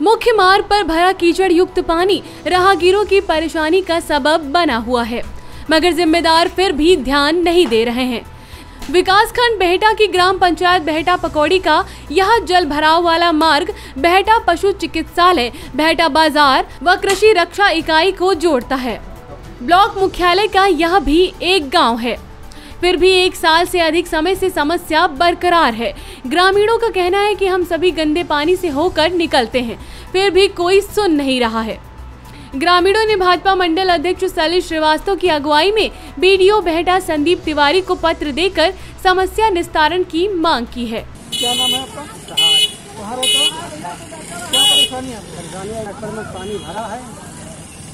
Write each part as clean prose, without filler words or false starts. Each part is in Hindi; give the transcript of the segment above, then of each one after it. मुख्य मार्ग पर भरा कीचड़ युक्त पानी राहगीरों की परेशानी का सबब बना हुआ है, मगर जिम्मेदार फिर भी ध्यान नहीं दे रहे हैं। विकासखंड बेहटा की ग्राम पंचायत बेहटा पकौड़ी का यह जल भराव वाला मार्ग बेहटा पशु चिकित्सालय, बेहटा बाजार व कृषि रक्षा इकाई को जोड़ता है। ब्लॉक मुख्यालय का यह भी एक गांव है, फिर भी एक साल से अधिक समय से समस्या बरकरार है। ग्रामीणों का कहना है कि हम सभी गंदे पानी से होकर निकलते हैं, फिर भी कोई सुन नहीं रहा है। ग्रामीणों ने भाजपा मंडल अध्यक्ष शैलेश श्रीवास्तव की अगुवाई में बीडीओ बेहटा संदीप तिवारी को पत्र देकर समस्या निस्तारण की मांग की है। क्या नाम है आपका? क्या परेशानी है? परेशानी में पानी भरा है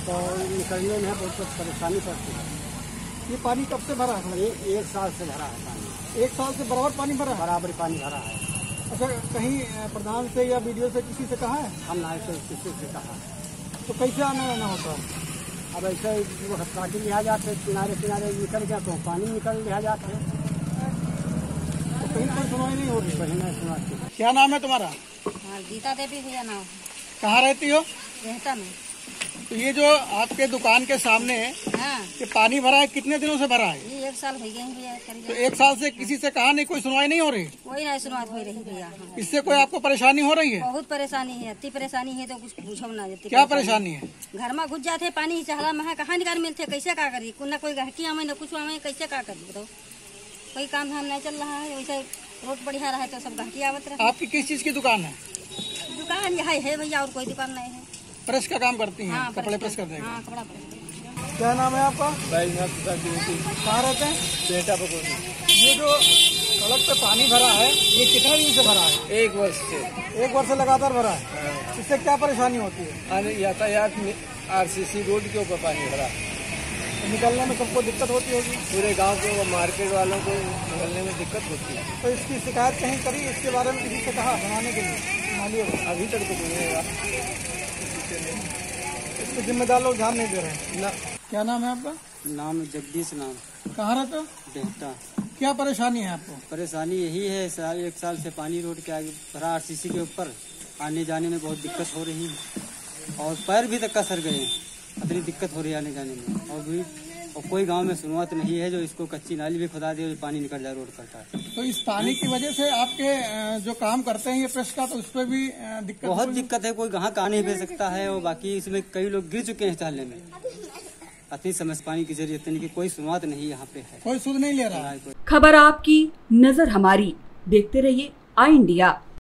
तो निकलने में बहुत परेशानी पड़ती है। ये पानी कब से भरा है? एक साल से भरा है पानी। एक साल से बराबर पानी भरा है? बराबर पानी भरा है। अच्छा, कहीं प्रधान से या बीडीओ से किसी से कहा है? हम ना किसी से कहा है, तो कैसे आना रहना होता है? अब ऐसे हस्ताक्षर लिया जाते किनारे किनारे निकल गया तो पानी निकल लिया जाता है, तो कहीं पर सुनवाई नहीं हो रही। कहीं ना सुना। क्या नाम है तुम्हारा? गीता देवी भैया नाम। कहाँ रहती हो? बेहटा में। तो ये जो आपके दुकान के सामने ये पानी भरा है, कितने दिनों से भरा है? ये एक साल भैया भैया। तो एक साल से किसी से कहा नहीं, कोई सुनवाई नहीं हो रही? कोई नहीं सुनवाई हो रही भैया। इससे कोई आपको परेशानी हो रही है? बहुत परेशानी है, इतनी परेशानी है तो कुछ पूछो ना। क्या परेशानी है? घर में घुस जाते पानी चढ़ा में, कहाँ निकाल मिलते, कैसे का करी? कोई घटी आवे न कुछ आवे, कैसे का करी? बताओ, कोई काम धाम नहीं चल रहा है। वैसे रोड बढ़िया रहा है तो सब घटी आवत रहा। आपकी किस चीज की दुकान है? दुकान यहाँ है भैया, और कोई दुकान नहीं है। प्रेस का काम करती हैं? हाँ, कपड़े प्रेस करते हैं। हाँ, कपड़ा प्रेस। क्या नाम है आपका? कहाँ रहते हैं? बेहटा पकौड़ी। ये जो सड़क पे पानी भरा है ये कितने दिन से भरा है? एक वर्ष से। एक वर्ष से लगातार भरा है। इससे क्या परेशानी होती है? यातायात आरसीसी रोड के ऊपर पानी भरा है, निकलने में सबको दिक्कत होती होगी। पूरे गांव के मार्केट वालों को निकलने में दिक्कत होती है। तो इसकी शिकायत कहीं करी? इसके बारे में किसी से कहा बनाने के लिए? अभी तक तो इसके जिम्मेदार लोग ध्यान नहीं दे रहे ना। क्या नाम है आपका? नाम जगदीश नाम। कहाँ रहते हो? बेहटा। क्या परेशानी है आपको? परेशानी यही है, साल एक साल से पानी रोड के आगे भरा, आरसीसी के ऊपर आने जाने में बहुत दिक्कत हो रही है, और पैर भी तक कसर गए हैं, इतनी दिक्कत हो रही है आने जाने में। और कोई गांव में सुनवात नहीं है, जो इसको कच्ची नाली भी खुदा दे, पानी निकल जाए रोड करता है। तो इस पानी की वजह से आपके जो काम करते हैं ये प्रेस का, तो उस पर भी दिक्कत? बहुत दिक्कत है, कोई गाँव का नहीं भेज सकता है, और बाकी इसमें कई लोग गिर चुके हैं चलने में, अति समझ पानी की जरूरत नहीं, की कोई सुनवात नहीं यहाँ पे है, कोई सुध नहीं ले रहा है। खबर आपकी, नजर हमारी, देखते रहिए आई इंडिया।